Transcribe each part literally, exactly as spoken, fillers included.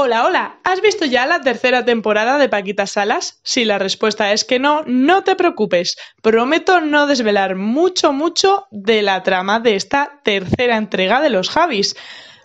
Hola, hola, ¿has visto ya la tercera temporada de Paquita Salas? Si la respuesta es que no, no te preocupes. Prometo no desvelar mucho, mucho de la trama de esta tercera entrega de los Javis.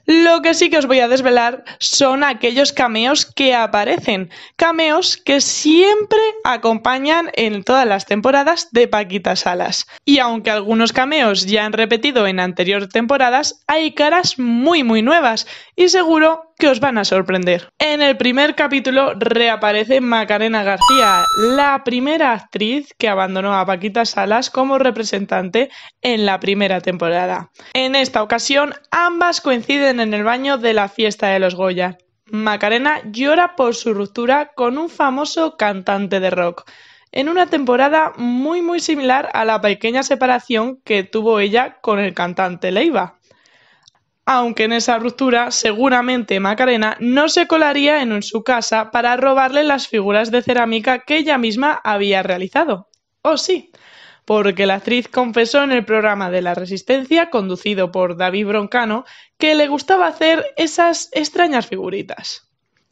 Lo que sí que os voy a desvelar son aquellos cameos que aparecen, cameos que siempre acompañan en todas las temporadas de Paquita Salas. Y aunque algunos cameos ya han repetido en anteriores temporadas, hay caras muy muy nuevas y seguro que os van a sorprender. En el primer capítulo reaparece Macarena García, la primera actriz que abandonó a Paquita Salas como representante en la primera temporada. En esta ocasión ambas coinciden en el baño de la fiesta de los Goya. Macarena llora por su ruptura con un famoso cantante de rock, en una temporada muy muy similar a la pequeña separación que tuvo ella con el cantante Leiva. Aunque en esa ruptura seguramente Macarena no se colaría en su casa para robarle las figuras de cerámica que ella misma había realizado. ¡Oh sí! Porque la actriz confesó en el programa de La Resistencia, conducido por David Broncano, que le gustaba hacer esas extrañas figuritas.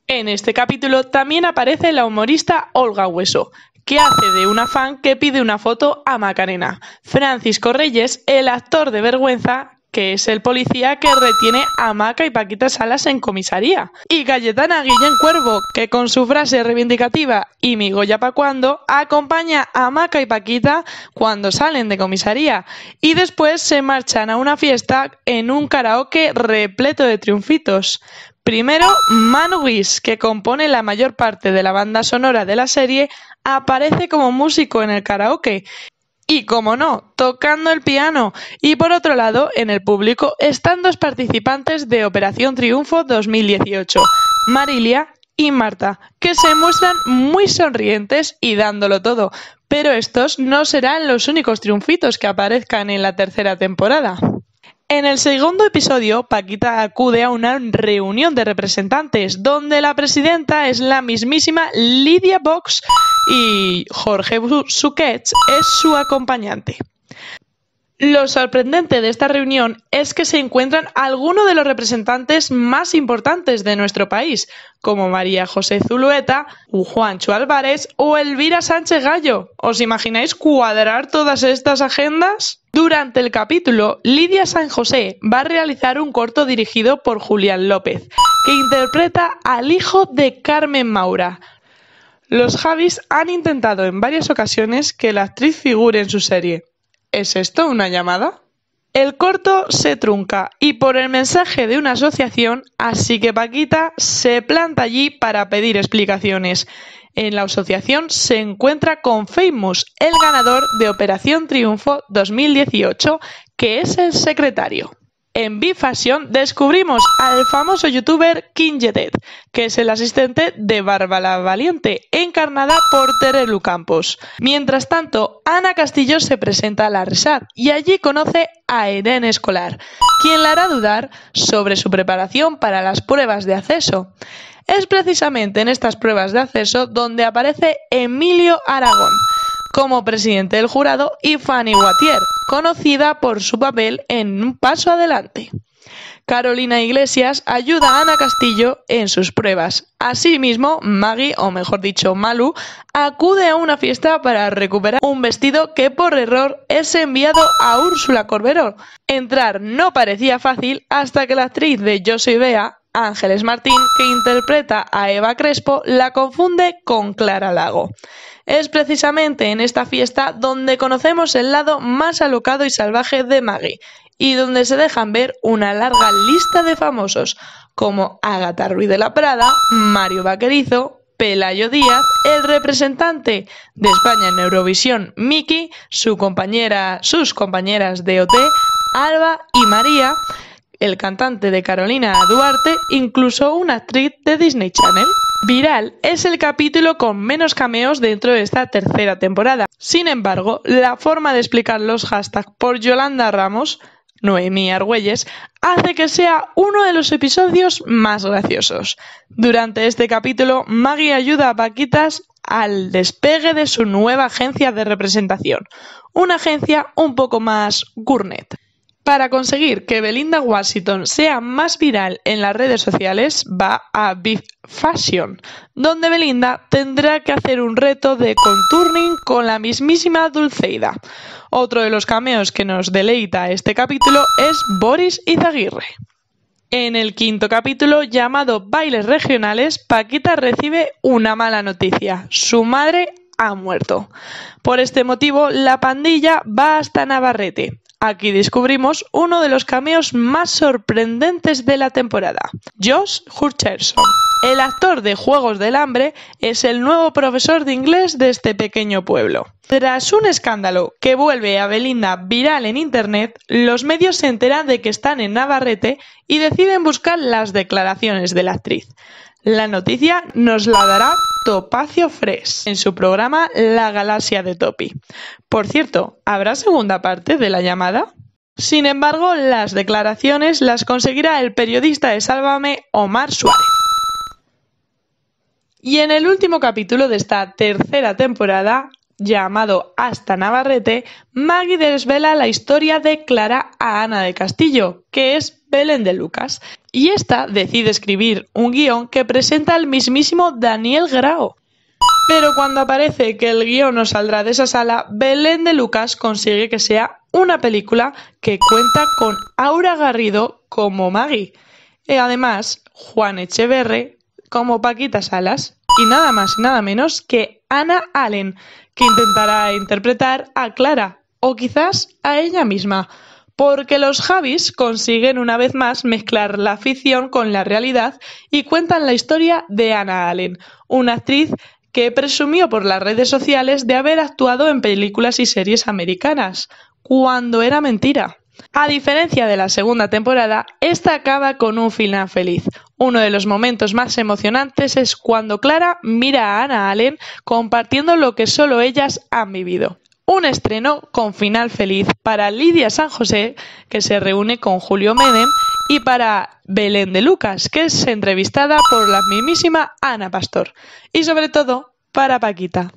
En este capítulo también aparece la humorista Olga Hueso, que hace de una fan que pide una foto a Macarena. Francisco Reyes, el actor de Vergüenza, que es el policía que retiene a Maca y Paquita Salas en comisaría. Y Cayetana Guillén Cuervo, que con su frase reivindicativa "y mi Goya pa' cuando", acompaña a Maca y Paquita cuando salen de comisaría y después se marchan a una fiesta en un karaoke repleto de triunfitos. Primero, Manu Guis, que compone la mayor parte de la banda sonora de la serie, aparece como músico en el karaoke. Y, como no, tocando el piano. Y por otro lado, en el público están dos participantes de Operación Triunfo dos mil dieciocho, Marilia y Marta, que se muestran muy sonrientes y dándolo todo. Pero estos no serán los únicos triunfitos que aparezcan en la tercera temporada. En el segundo episodio, Paquita acude a una reunión de representantes, donde la presidenta es la mismísima Lydia Box y Jorge Suquet es su acompañante. Lo sorprendente de esta reunión es que se encuentran algunos de los representantes más importantes de nuestro país, como María José Zulueta, Juancho Álvarez o Elvira Sánchez Gallo. ¿Os imagináis cuadrar todas estas agendas? Durante el capítulo, Lidia San José va a realizar un corto dirigido por Julián López, que interpreta al hijo de Carmen Maura. Los Javis han intentado en varias ocasiones que la actriz figure en su serie. ¿Es esto una llamada? El corto se trunca y por el mensaje de una asociación, así que Paquita se planta allí para pedir explicaciones. En la asociación se encuentra con Famous, el ganador de Operación Triunfo dos mil dieciocho, que es el secretario. En Bifasión descubrimos al famoso youtuber King Yedet, que es el asistente de Bárbara Valiente, encarnada por Terelu Campos. Mientras tanto, Ana Castillo se presenta a la R S A D y allí conoce a Eren Escolar, quien la hará dudar sobre su preparación para las pruebas de acceso. Es precisamente en estas pruebas de acceso donde aparece Emilio Aragón como presidente del jurado y Fanny Gautier, conocida por su papel en Un paso adelante. Carolina Iglesias ayuda a Ana Castillo en sus pruebas. Asimismo, Maggie, o mejor dicho Malu, acude a una fiesta para recuperar un vestido que por error es enviado a Úrsula Corberó. Entrar no parecía fácil hasta que la actriz de Yo soy Bea, Ángeles Martín, que interpreta a Eva Crespo, la confunde con Clara Lago. Es precisamente en esta fiesta donde conocemos el lado más alocado y salvaje de Maggie, y donde se dejan ver una larga lista de famosos, como Ágata Ruiz de la Prada, Mario Vaquerizo, Pelayo Díaz, el representante de España en Eurovisión, Miki, su compañera, sus compañeras de O T, Alba y María, el cantante de Carolina Duarte, incluso una actriz de Disney Channel. Viral es el capítulo con menos cameos dentro de esta tercera temporada. Sin embargo, la forma de explicar los hashtags por Yolanda Ramos, Noemí Argüelles, hace que sea uno de los episodios más graciosos. Durante este capítulo, Maggie ayuda a Paquitas al despegue de su nueva agencia de representación, una agencia un poco más gourmet. Para conseguir que Belinda Washington sea más viral en las redes sociales, va a Big Fashion, donde Belinda tendrá que hacer un reto de contouring con la mismísima Dulceida. Otro de los cameos que nos deleita este capítulo es Boris Izaguirre. En el quinto capítulo, llamado Bailes Regionales, Paquita recibe una mala noticia. Su madre ha muerto. Por este motivo, la pandilla va hasta Navarrete. Aquí descubrimos uno de los cameos más sorprendentes de la temporada. Josh Hutcherson, el actor de Juegos del Hambre, es el nuevo profesor de inglés de este pequeño pueblo. Tras un escándalo que vuelve a Belinda viral en internet, los medios se enteran de que están en Navarrete y deciden buscar las declaraciones de la actriz. La noticia nos la dará Topacio Fresh en su programa La Galaxia de Topi. Por cierto, ¿habrá segunda parte de la llamada? Sin embargo, las declaraciones las conseguirá el periodista de Sálvame, Omar Suárez. Y en el último capítulo de esta tercera temporada, llamado Hasta Navarrete, Maggie desvela la historia de Clara a Ana de Castillo, que es Belén de Lucas, y esta decide escribir un guión que presenta al mismísimo Daniel Grao. Pero cuando aparece que el guión no saldrá de esa sala, Belén de Lucas consigue que sea una película que cuenta con Aura Garrido como Maggie, y además Juan Echeverre como Paquita Salas, y nada más y nada menos que Ana Allen, que intentará interpretar a Clara, o quizás a ella misma, porque los Javis consiguen una vez más mezclar la ficción con la realidad y cuentan la historia de Ana Allen, una actriz que presumió por las redes sociales de haber actuado en películas y series americanas, cuando era mentira. A diferencia de la segunda temporada, esta acaba con un final feliz. Uno de los momentos más emocionantes es cuando Clara mira a Ana Allen compartiendo lo que solo ellas han vivido. Un estreno con final feliz para Lidia San José, que se reúne con Julio Menem, y para Belén de Lucas, que es entrevistada por la mismísima Ana Pastor. Y sobre todo, para Paquita.